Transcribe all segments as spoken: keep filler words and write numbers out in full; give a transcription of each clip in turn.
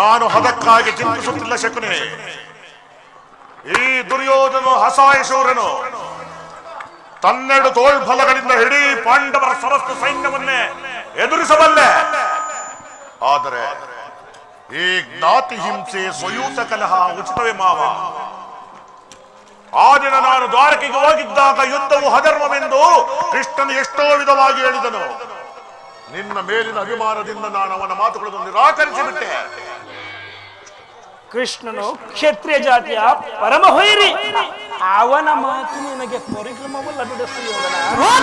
ನಾನು ಹದಕ್ಕಾಗಿ ಚಿಂತಿಸುತ್ತಿಲ್ಲ ಶಕುನಿ. ಈ ದುರ್ಯೋಧನ ಹಸಾಯಶೂರನು ತನ್ನೆರಡು ತೋಳ್ಬಲಗಳಿಂದ ಹಿಡಿ ಪಾಂಡವರ ಸರಸ್ತು ಸೈನ್ಯವನ್ನೇ ಎದುರಿಸಬಲ್ಲೆ. ಆದರೆ ಈ ಜ್ಞಾತಿ ಹಿಂಸೆ ಸ್ವಯೂತ ಕಲಹ ಉಚಿತವೇ ಮಾವ. ಆ ದಿನ ನಾನು ದ್ವಾರಕೆಗೆ ಹೋಗಿದ್ದಾಗ ಯುದ್ಧವು ಅಧರ್ಮವೆಂದು ಕೃಷ್ಣನು ಎಷ್ಟೋ ವಿಧವಾಗಿ ಹೇಳಿದನು. ನಿನ್ನ ಮೇಲಿನ ಅಭಿಮಾನದಿಂದ ನಾನು ಅವನ ಮಾತುಗಳನ್ನು ನಿರಾಕರಿಸಿಬಿಟ್ಟೆ. ಕೃಷ್ಣನು ಕ್ಷತ್ರಿಯ ಜಾತಿಯ ಪರಮ ಹೊಯ್ರಿ, ಅವನ ಮಾತು ನಿನಗೆ ಪರಿಕ್ರಮವಲ್ಲ ಬಿಡಿಸುವುದರ. ಏನು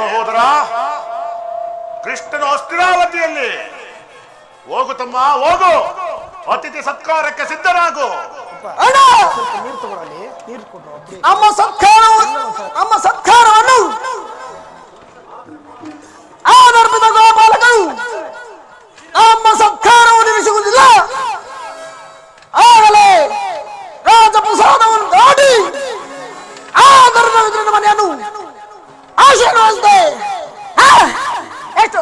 ಸಹೋದರ, ಕೃಷ್ಣನು ಅಸ್ತಿರಾವತಿಯಲ್ಲಿ ಹೋಗು ತಮ್ಮ ಹೋಗು, ಅತಿಥಿ ಸತ್ಕಾರಕ್ಕೆ ಸಿದ್ಧರಾಗು. ಅಮ್ಮ ಸತ್ಕಾರವನ್ನು ಆ ಧರ್ಮದ ಗೋಪಾಲಕರು ಅಮ್ಮ ಸತ್ಕಾರವನ್ನು ನಿಲ್ಲಿಸುವುದಿಲ್ಲ. ಆಗಲೇ ರಾಜಪ್ರಸಾದವನ್ನು ದಾಟಿ ಆ ಧರ್ಮವಿದ್ರನ ಮನೆಯನ್ನು ಆಶೀರ್ವಾದಿಸಿದೆ. ಎಷ್ಟು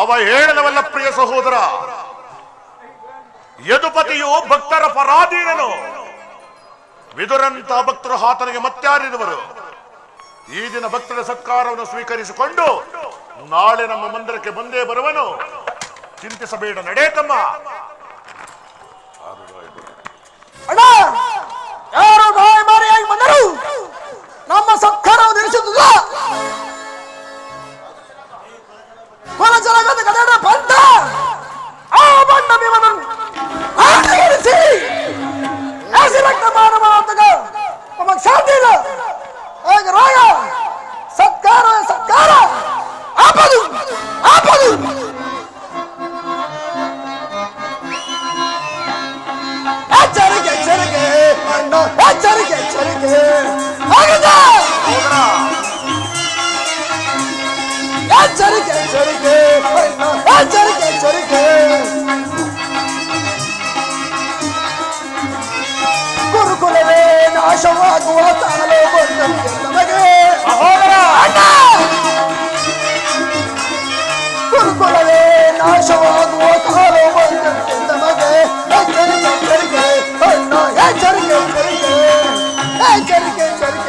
ಅವ ಹೇಳಲವಲ್ಲ ಪ್ರಿಯ ಸಹೋದರ, ಯದುಪತಿಯು ಭಕ್ತರ ಪರಾಧೀನನು. ವಿದುರಂತ ಭಕ್ತರು ಆತನಿಗೆ ಮತ್ತಾರಿರುವರು. ಈ ದಿನ ಭಕ್ತರ ಸತ್ಕಾರವನ್ನು ಸ್ವೀಕರಿಸಿಕೊಂಡು ನಾಳೆ ನಮ್ಮ ಮಂದಿರಕ್ಕೆ ಬಂದೇ ಬರುವನು. ಚಿಂತಿಸಬೇಡ, ನಡೆಯತಮ್ಮ. ಯಾರು ಬಾಯಿಮಾರಿಯಾಗಿ ಬಂದರು ನಮ್ಮ ಸತ್ಕಾರವನ್ನು ನಿಲ್ಲಿಸುತ್ತಿಲ್ಲ. ಬಂದ ಆ ಬಂಡ ಭೀಮನನ್ನು ಆಟಗಾಡಿಸಿ ರಕ್ತ ಮಾನ ಮಾಡುವಾಗ ನಮಗೆ ಶಾಂತಿ ಇಲ್ಲ. ಹಾಗೆ ರಾಯ ಸತ್ಕಾರ ಸತ್ಕಾರ ಆಪದು ಆಪದು. ಎಚ್ಚರಿಕೆ ಎಚ್ಚರಿಕೆ ಅಣ್ಣ, ಎಚ್ಚರಿಕೆ ಎಚ್ಚರಿಕೆ. ಎಚ್ಚರಿಕೆ ಎಚ್ಚರಿಕೆ ಅಣ್ಣ, ಎಚ್ಚರಿಕೆ ಎಚ್ಚರಿಕೆ. ಗುರುಕುಲವೇ ನಾಶವಾಗುವ ಕಾಲ ಬಂದಂತೆ ನಮಗೆ. ಗುರುಕುಲವೇ ನಾಶವಾಗುವ ಕಾಲ ಬಂದಂತೆ ನಮಗೆ. ಎಚ್ಚರಿಕೆ ಎಚ್ಚರಿಕೆ ಅಣ್ಣ, ಎಚ್ಚರಿಕೆ ಎಚ್ಚರಿಕೆ ಎಚ್ಚರಿಕೆ ಎಚ್ಚರಿಕೆ.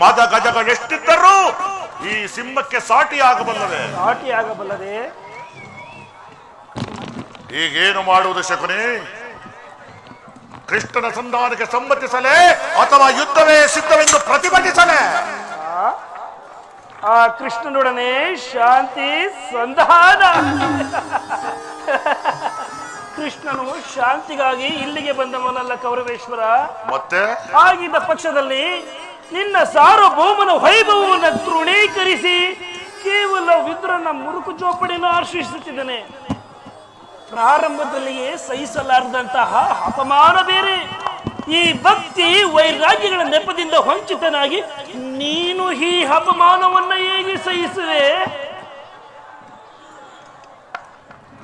ಮದ ಗಜಗಳೆಷ್ಟಿದ್ದರೂ ಈ ಸಿಂಹಕ್ಕೆ ಸಾಟಿಯಾಗಬಲ್ಲದೆ ಸಾಟಿಯಾಗಬಲ್ಲದೆ. ಈಗೇನು ಮಾಡುವುದು ಶಕುನಿ? ಕೃಷ್ಣನ ಸಂಧಾನಕ್ಕೆ ಸಮ್ಮತಿಸಲೇ ಅಥವಾ ಯುದ್ಧವೇ ಸಿದ್ಧವೆಂದು ಪ್ರತಿಭಟಿಸಲೇ? ಆ ಕೃಷ್ಣನೊಡನೆ ಶಾಂತಿ ಸಂಧಾನ. ಕೃಷ್ಣನು ಶಾಂತಿಗಾಗಿ ಇಲ್ಲಿಗೆ ಬಂದವನಲ್ಲ ಕೌರವೇಶ್ವರ. ಮತ್ತೆ ಆಗಿದ್ದ ಪಕ್ಷದಲ್ಲಿ ನಿನ್ನ ಸಾರ್ವಭೌಮನ ವೈಭವವನ್ನು ತೃಣೀಕರಿಸಿ ಕೇವಲ ವಿದುರನ ಮುರುಕು ಚೋಪಡಿಯನ್ನು ಆಶ್ರಯಿಸುತ್ತಿದ್ದಾನೆ. ಪ್ರಾರಂಭದಲ್ಲಿಯೇ ಸಹಿಸಲಾರದಂತಹ ಅಪಮಾನ ಬೇರೆ. ಈ ಭಕ್ತಿ ವೈರಾಗ್ಯಗಳ ನೆಪದಿಂದ ವಂಚಿತನಾಗಿ ನೀನು ಈ ಅಪಮಾನವನ್ನ ಹೇಗೆ 있어 있으래.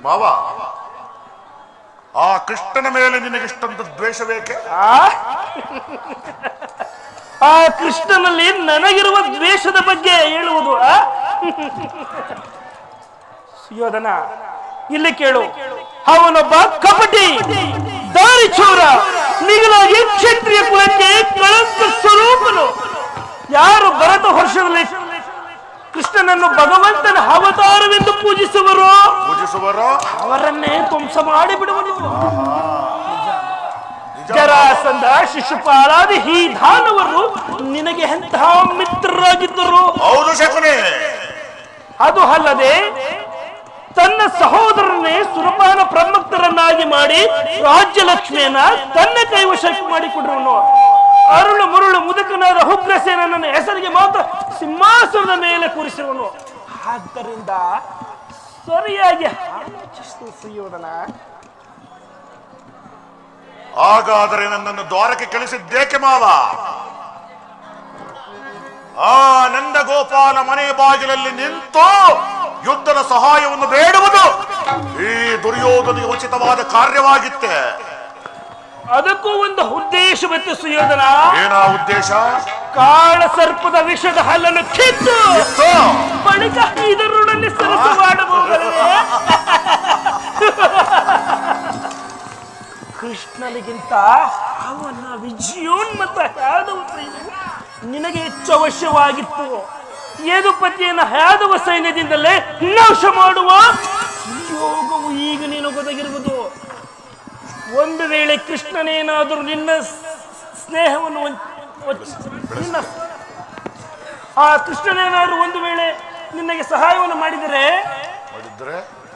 ಮಾವಾ ಆ ಕೃಷ್ಣನ ಮೇಲೆ ನಿನಗೆ ಇಷ್ಟಂತ ದ್ವೇಷ ಬೇಕೆ? ಆ ಕೃಷ್ಣನಲ್ಲಿ ನನಗಿರುವ ದ್ವೇಷದ ಬಗ್ಗೆ ಹೇಳುವುದು ಸುಯೋಧನ ಇಲ್ಲಿ ಕೇಳು. ಅವನೊಬ್ಬ ಕಪಟಿ ದಾರಿಚೋರ, ನಿಗಲಾಗಿ ಕ್ಷತ್ರಿಯ ಕುಲಕ್ಕೆ ಕಳಂಕ ಸ್ವರೂಪನು. ಯಾರು ಭರತ ವರ್ಷದಲ್ಲಿ ಕೃಷ್ಣನನ್ನು ಭಗವಂತನ ಅವತಾರವೆಂದು ಪೂಜಿಸುವರೋ ಪೂಜಿಸುವರೋ ಅವರನ್ನೇ ಧ್ವಂಸ ಮಾಡಿಬಿಡುವನು. ಜರಾಸಂಧ, ಶಿಶುಪಾಲಾದಿ ಈ ದಾನವರು ನಿನಗೆ ಎಂತಹ ಮಿತ್ರರಾಗಿದ್ದರು. ಹೌದು ಶಕುನಿ. ಅದು ಅಲ್ಲದೆ ತನ್ನ ಸಹೋದರನೇ ಸುರಪಾನ ಪ್ರಮುಖರನ್ನಾಗಿ ಮಾಡಿ ರಾಜ್ಯ ಲಕ್ಷ್ಮಿಯನ್ನ ತನ್ನ ಕೈವಶಕ್ಕೆ ಮಾಡಿಕೊಡೋನು. ಅರುಳು ಮರುಳು ಮುದುಕನಾದ ಉಗ್ರಸೇನನನ್ನು ಹೆಸರಿಗೆ ಮಾತ್ರ ಸಿಂಹಾಸನದ ಮೇಲೆ ಕೂರಿಸುವನು. ಆದ್ದರಿಂದ ಸರಿಯಾಗಿ ಆಲೋಚಿಸು ಸುಯೋಧನ. ಹಾಗಾದರೆ ನನ್ನನ್ನು ದ್ವಾರಕ್ಕೆ ಕಳಿಸಿದ್ದೇಕೆ ಮಾವ? ಆ ನಂದಗೋಪಾಲ ಮನೆ ಬಾಗಿಲಲ್ಲಿ ನಿಂತು ಯುದ್ಧದ ಸಹಾಯವನ್ನು ಬೇಡುವುದು ಈ ದುರ್ಯೋಧನಿಗೆ ಉಚಿತವಾದ ಕಾರ್ಯವಾಗಿತ್ತೆ. ಅದಕ್ಕೂ ಒಂದು ಉದ್ದೇಶವಿತ್ತು ಸುಯೋಧನ. ಏನ ಉದ್ದೇಶ? ಕಾಳ ಸರ್ಪದ ವಿಷದ ಹಲ್ಲನ್ನು ಕಿತ್ತು ಬಳಿಕ ಇದರೊಡನೆ ಸರಸು ಮಾಡಬಹುದಲ್ಲವೇ? ಕೃಷ್ಣನಿಗಿಂತ ಅವನ ವಿಜಯೋನ್ಮತ ಯಾದವ ಸೈನ್ಯ ನಿನಗೆ ಹೆಚ್ಚು ಅವಶ್ಯವಾಗಿತ್ತು. ಯದುಪತಿಯನ್ನು ಯಾದವ ಸೈನ್ಯದಿಂದಲೇ ನಾಶ ಮಾಡುವ ಯೋಗವು ಈಗ ನಿನಗೊದಗಿರುವುದು. ಒಂದು ವೇಳೆ ಕೃಷ್ಣನೇನಾದರೂ ನಿನ್ನ ಸ್ನೇಹವನ್ನು ನಿನ್ನ ಆ ಕೃಷ್ಣನೇನಾದರೂ ಒಂದು ವೇಳೆ ನಿನಗೆ ಸಹಾಯವನ್ನು ಮಾಡಿದರೆ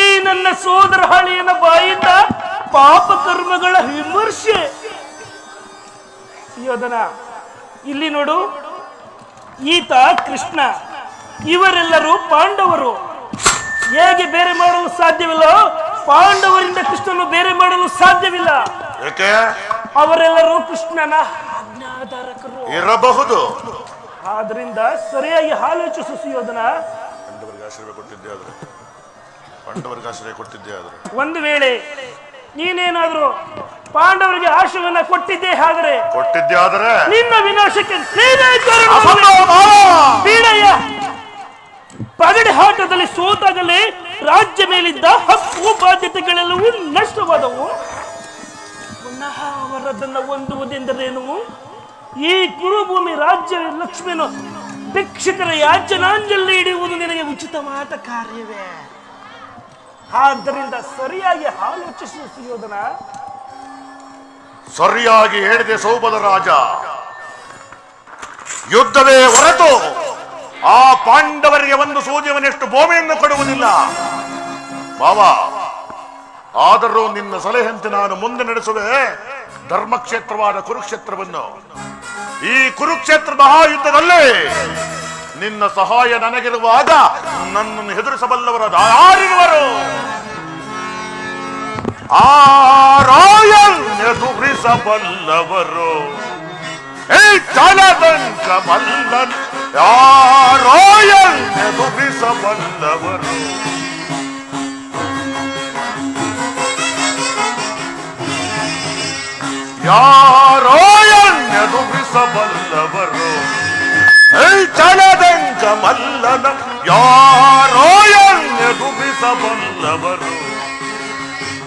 ಈ ನನ್ನ ಸೋದರ ಹಳಿಯನ ಬಾಯಿಂದ ಪಾಪಕರ್ಮಗಳ ವಿಮರ್ಶೆ. ಯೋಧನ, ಇಲ್ಲಿ ನೋಡು, ಈತ ಕೃಷ್ಣ, ಇವರೆಲ್ಲರೂ ಪಾಂಡವರು. ಹೇಗೆ ಬೇರೆ ಮಾಡಲು ಸಾಧ್ಯವಿಲ್ಲ, ಪಾಂಡವರಿಂದ ಕೃಷ್ಣನು ಬೇರೆ ಮಾಡಲು ಸಾಧ್ಯವಿಲ್ಲ. ಅವರೆಲ್ಲರೂ ಕೃಷ್ಣನ ಆಜ್ಞಾಧಾರಕರು ಇರಬಹುದು. ಆದ್ರಿಂದ ಸರಿಯಾಗಿ ಆಲೋಚಿಸು ಸುಯೋಧನ. ಒಂದು ವೇಳೆ ನೀನೇನಾದ್ರೂ ಪಾಂಡವರಿಗೆ ಆಶ್ರಯವನ್ನು ಕೊಟ್ಟಿದ್ದೇ ಆದರೆ ಕೊಟ್ಟಿದ್ದೇ ಆದರೆ ನಿನ್ನ ವಿನಾಶಕ್ಕೆ ಬೀಡಯ್ಯ. ಪಗಡೆ ಆಟದಲ್ಲಿ ಸೋತಾಗಲೇ ರಾಜ್ಯ ಮೇಲಿದ್ದ ಹಕ್ಕು ಬಾಧ್ಯತೆಗಳೆಲ್ಲವೂ ನಷ್ಟವಾದವು. ಪುನಃ ಅವರದನ್ನು ಹೊಂದುವುದೆಂದರೇನು? ಈ ಕುರುಭೂಮಿ ರಾಜ್ಯ ಲಕ್ಷ್ಮಿಯನ್ನು ಭಿಕ್ಷಕರ ಯಾಚನಾಂಜಲಿ ಇಡುವುದು ನಿನಗೆ ಉಚಿತವಾದ ಕಾರ್ಯವೇ. ಆದ್ದರಿಂದ ಸರಿಯಾಗಿ ಆಲೋಚಿಸುವ ಸುಯೋಧನ. ಸರಿಯಾಗಿ ಹೇಳಿದೆ ಸೋಬದ ರಾಜ. ಯುದ್ಧವೇ ಹೊರತು ಆ ಪಾಂಡವರಿಗೆ ಒಂದು ಸೂರ್ಯವನ್ನೆಷ್ಟು ಭೂಮಿಯನ್ನು ಕೊಡುವುದಿಲ್ಲ ಬಾಬಾ. ಆದರೂ ನಿನ್ನ ಸಲಹೆಯಂತೆ ನಾನು ಮುಂದೆ ನಡೆಸುವೆ ಧರ್ಮಕ್ಷೇತ್ರವಾದ ಕುರುಕ್ಷೇತ್ರವನ್ನು. ಈ ಕುರುಕ್ಷೇತ್ರ ಮಹಾಯುದ್ಧದಲ್ಲಿ ನಿನ್ನ ಸಹಾಯ ನನಗಿರುವಾಗ ನನ್ನನ್ನು ಹೆದರಿಸಬಲ್ಲವರ ಯಾರಿರುವರು? ಆ ರಾಯಲ್ ಎದುರಿಸಬಲ್ಲವರು ಏ ಚಾಲತನ್ ಕಮಲ್ಲನ್. ಆ ರಾಯಲ್ ಎದುರಿಸಬಲ್ಲವರು. ಯಾ ರಾಯಲ್ ಎದುರಿಸಬಲ್ಲವರು ಏ ಚಾಲತನ್ ಕಮಲ್ಲನ. ಯಾ ರಾಯಲ್ ಎದುರಿಸಬಲ್ಲವರು.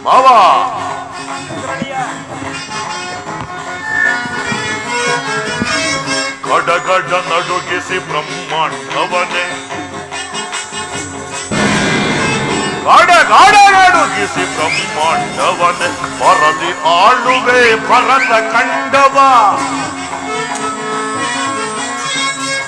ಮಾವ, ಗಡಗಡ ನಡುಗಿಸಿ ಬ್ರಹ್ಮಾಂಡವನೇ ಗಡಗಡ ನಡುಗಿಸಿ ಬ್ರಹ್ಮಾಂಡವನೇ ಪರದಿ ಆಳುವೆ ಭರತ ಕಂಡವ.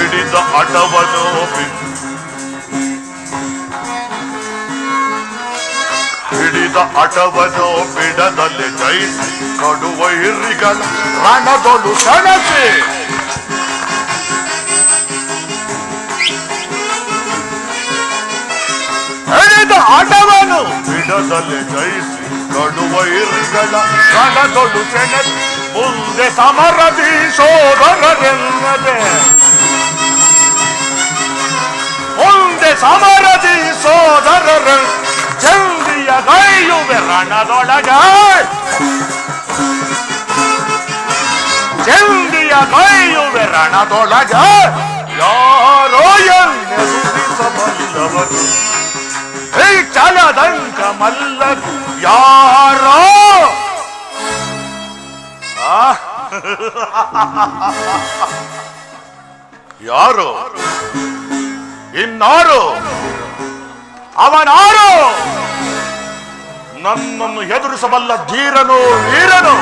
ಹಿಡಿದ ಅಡವನು ಹಿಡಿದ ಅಡವನು ಬಿಡದಲ್ಲಿ ಜಯಿಸಿ ಕಡುವ ಹಿರಿಗಳ ರಣದೊಳು ಸಣಸಿ ಹಿಡಿದ ಅಡವನು ಬಿಡದಲ್ಲಿ ಜಯಿಸಿ ಕಡುವ ಹಿರಿಗಳ ರಣದೊಳು ಸೆಣಸಿ ಮುಂದೆ ಸಮರದಿ ಸೋದರರೆನ್ನದೆ ಮುಂದೆ ಸಮರದಿ ಸೋದರರ ಚಂದಿಯ ಗೈಯುವೆ ರಣದೊಳಗ ಚಂದಿಯ ಗೈಯುವೆ ರಣದೊಳಗ ಯಾರೋ ಎನ್ನೆದುರಿಸಬಲ್ಲವರು ಈ ಚಲದಂಕ ಮಲ್ಲರು ಯಾರೋ ಯಾರು ಇನ್ನಾರು ಅವನಾರು ನನ್ನನ್ನು ಎದುರಿಸಬಲ್ಲ ಧೀರನು ವೀರನು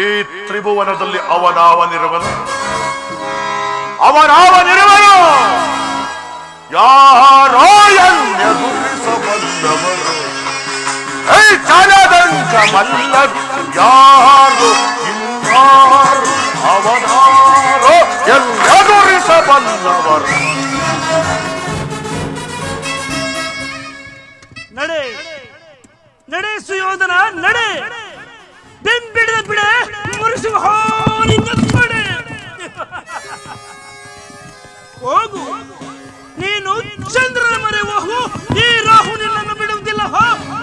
ಈ ತ್ರಿಭುವನದಲ್ಲಿ ಅವನಾವನಿರುವನು ಅವನಾವನಿರುವನು ಯಾರೋ ಎದುರಿಸಬಲ್ಲವರು ಈ ಚಲದಂಕ ಮಲ್ಲರು ಯಾರು ಇನ್ನಾರು ಅವನಾರು ಎದುರಿಸಬಲ್ಲವರು ನಡೆ ನಡೆ ಸುಯೋಧನ ನಡೆ ಬೆಂಬಿಡ ಬಿಡ ಮುರಿಸುವ ಹಾನಿಂದ ಬಿಡೆ ಹೋಗು ನೀನು ಚಂದ್ರನ ಮರೆ ಹೋಗು ಈ ರಾಹು ನಿನ್ನನ್ನು ಬಿಡುವುದಿಲ್ಲ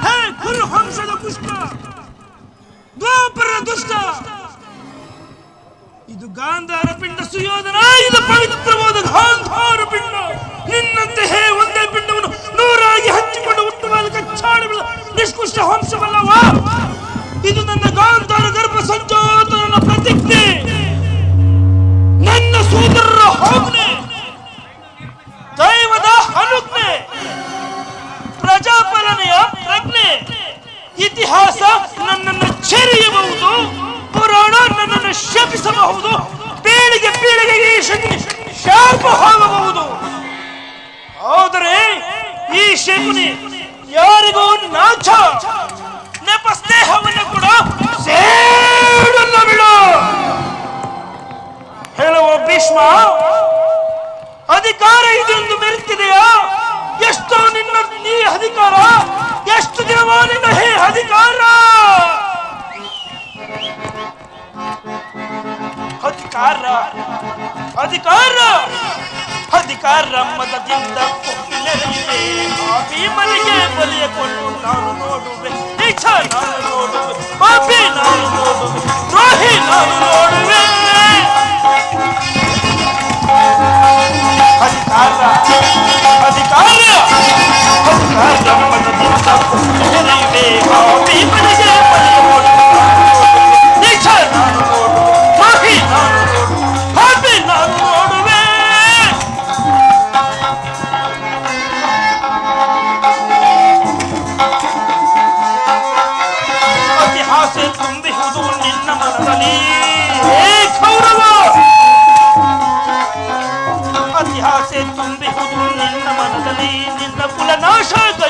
ಹೇ ಕುರು ಹಂಸದ ಪುಷ್ಟ ಗೋಪುರ ದುಷ್ಟ ಇದು ಗಾಂಧಾರ ಪಿಂಡ ಸುಯೋಧನ ಇದು ಪವಿತ್ರವಾದ ಗಾಂಧಾರ ಪಿಂಡ ನಿನ್ನಂತೆಯೇ ಒಂದೇ ಪಿಂಡವನ್ನು ನೂರಾಗಿ ಹಚ್ಚಿಕೊಂಡು ಉತ್ತಮಕ್ಕೆ ಚಾಡುವ ನಿಷ್ಕೃಷ್ಟ ವಂಶವಲ್ಲವ ಇದು ನನ್ನ ಗಾಂಧಾರ ಗರ್ಭ ಸಂಜೋತನ ಪ್ರತಿಜ್ಞೆ ನನ್ನ ಸೋದರರ ಹೋಗ್ನೆ ದೈವದ ಅನುಜ್ಞೆ ಪ್ರಜಾಪಾಲನೆಯ ಪ್ರಜ್ಞೆ ಇತಿಹಾಸ ನನ್ನನ್ನು ಚೆರೆಯಬಹುದು ಪುರಾಣ ನನ್ನನ್ನು ಶಪಿಸಬಹುದು ಪೀಳಿಗೆ ಪೀಳಿಗೆಗೆ ಶಾಪ ಹೋಗಬಹುದು ಆದರೆ ಈ ಶಕುನಿ ಯಾರಿಗೂ ನಾಚ ನೆಪ ಸ್ನೇಹವನ್ನು ಕೂಡ ಸೇಡನ್ನು ಬಿಡು ಹೇಳುವ ಭೀಷ್ಮ ಅಧಿಕಾರ ಇದೊಂದು ಬೆರೆತಿದೆಯಾ ಎಷ್ಟು ನಿನ್ನ ಈ ಅಧಿಕಾರ ಎಷ್ಟು ದಿನವೋ ನಿನ್ನ ಹೇ ಅಧಿಕಾರ ಅಧಿಕಾರ ಅಧಿಕಾರ ಅಧಿಕಾರ ಮತದಿಂದ ಕೊಟ್ಟಿದೆ ಆ ಭೀಮನಿಗೆ ಬಲಿಯ ಕೊಟ್ಟು ನಾನು ನೋಡುವೆ ನೀಚ ನಾನು ನೋಡುವೆ ಪಾಪಿ ನಾನು ನೋಡುವೆ ದ್ರೋಹಿ ನಾನು ನೋಡುವೆ ಅಧಿಕಾರ ಅಧಿಕಾರ ಅಧಿಕಾರ ಮತದಿಂದ ಕೊಟ್ಟಿದೆ ಆ ಭೀಮನಿಗೆ ಬಲಿಯ ಕೊಟ್ಟು ನೀಚ ನಾನು ನೋಡುವೆ ದ್ರೋಹಿ ನಾನು ನೋಡುವೆ ಪಾಪಿ ನಾನು ನೋಡುವೆ ತುಂಬಿಸುವುದು ನಿನ್ನ ಮನದಲ್ಲಿ ಕೌರವ ಇತಿಹಾಸ ತುಂಬಿಸುವುದು ನಿನ್ನ ಮನದಲ್ಲಿ ನಿನ್ನ ಕುಲನಾಶ